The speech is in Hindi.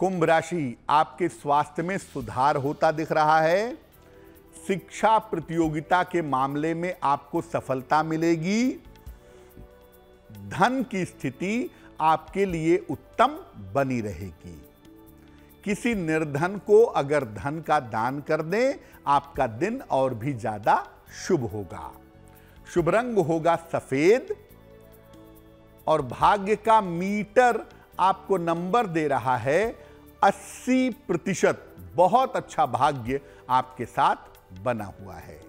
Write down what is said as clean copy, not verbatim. कुंभ राशि, आपके स्वास्थ्य में सुधार होता दिख रहा है। शिक्षा प्रतियोगिता के मामले में आपको सफलता मिलेगी। धन की स्थिति आपके लिए उत्तम बनी रहेगी। किसी निर्धन को अगर धन का दान कर दें, आपका दिन और भी ज्यादा शुभ होगा। शुभ रंग होगा सफेद और भाग्य का मीटर आपको नंबर दे रहा है 80%। बहुत अच्छा भाग्य आपके साथ बना हुआ है।